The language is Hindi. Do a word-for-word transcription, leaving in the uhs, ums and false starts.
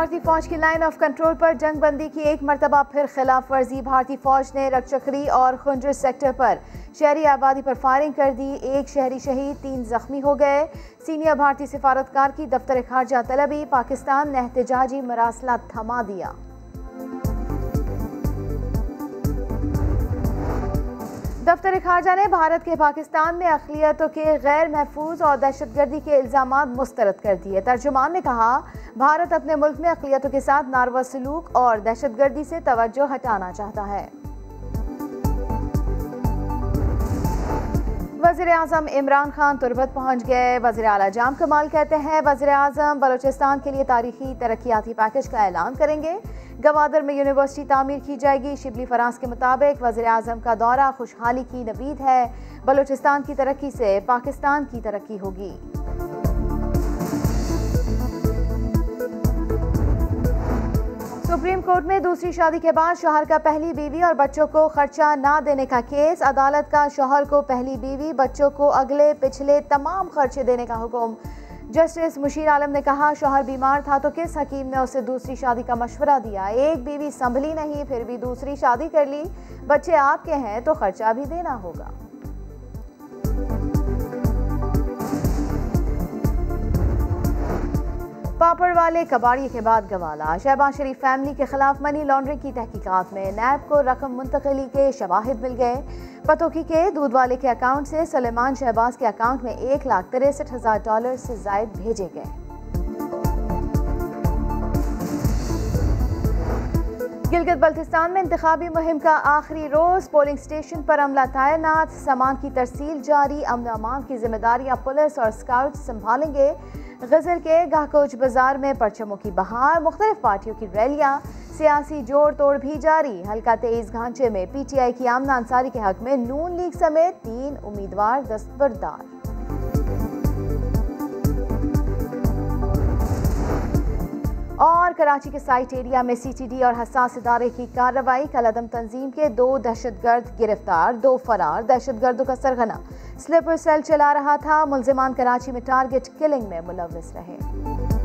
भारतीय फौज की लाइन ऑफ कंट्रोल पर जंग बंदी की एक मरतबा फिर खिलाफ वर्जी। भारतीय फौज ने रकचक्री और खुंजर सेक्टर पर शहरी आबादी पर फायरिंग कर दी। एक शहरी शहीद, तीन जख्मी हो गए। सीनियर भारतीय सिफारतकार की दफ्तर खारजा तलबी। पाकिस्तान ने एहतजाजी मरासला थमा दिया। दफ्तर खारजा ने भारत के पाकिस्तान में अक़लियतों के गैर महफूज और दहशतगर्दी के इल्ज़ाम मुस्तरद कर दिए। तर्जुमान ने कहा, भारत अपने मुल्क में अक़लियतों के साथ नारवा सलूक और दहशतगर्दी से तवज्जो हटाना चाहता है। वज़ीर-ए-आज़म इमरान खान तुरबत पहुँच गए। वज़ीर-ए-आला जाम कमाल कहते हैं, वज़ीर-ए-आज़म बलोचिस्तान के लिए तारीखी तरक्याती पैकेज का ऐलान करेंगे। गवादर में यूनिवर्सिटी तामीर की जाएगी। शिबली फरांस के मुताबिक वज़ीर-ए-आज़म का दौरा खुशहाली की नवीद है। बलोचिस्तान की तरक्की से पाकिस्तान की तरक्की होगी। सुप्रीम कोर्ट में दूसरी शादी के बाद शोहर का पहली बीवी और बच्चों को खर्चा ना देने का केस। अदालत का शोहर को पहली बीवी, बच्चों को अगले पिछले तमाम खर्चे देने का हुक्म। जस्टिस मुशीर आलम ने कहा, शोहर बीमार था तो किस हकीम ने उसे दूसरी शादी का मशवरा दिया। एक बीवी संभली नहीं, फिर भी दूसरी शादी कर ली। बच्चे आपके हैं तो खर्चा भी देना होगा। पापड़ वाले कबाड़ी के बाद गवाला। शहबाज शरीफ फैमिली के खिलाफ मनी लॉन्ड्रिंग की तहकीकात में नैब को रकम मुंतकली के शवाहिद मिल गए। पतोकी के दूध वाले के अकाउंट से सलेमान शहबाज के अकाउंट में एक लाख तिरसठ हजार डॉलर से जायद भेजे गए। गिलगित बल्तिस्तान में इंतखाबी मुहिम का आखिरी रोज। पोलिंग स्टेशन पर अमला तैनात, सामान की तरसील जारी। अमन अमान की जिम्मेदारियां पुलिस और स्काउट संभालेंगे। गजर के गाहकोच बाजार में परचमों की बहार। मुख्तलिफ पार्टियों की रैलियां, सियासी जोड़ तोड़ भी जारी। हल्का तेईस घांचे में पी टी आई की आमना अंसारी के हक में नून लीग समेत तीन उम्मीदवार दस्तबरदार। और कराची के साइट एरिया में सी टी डी और हसास इदारे की कार्रवाई। कलदम तंजीम के दो दहशतगर्द गिरफ्तार, दो फरार। दहशतगर्दों का सरगना स्लीपर सेल चला रहा था। मुलजिमान कराची में टारगेट किलिंग में मुलव्वस रहे।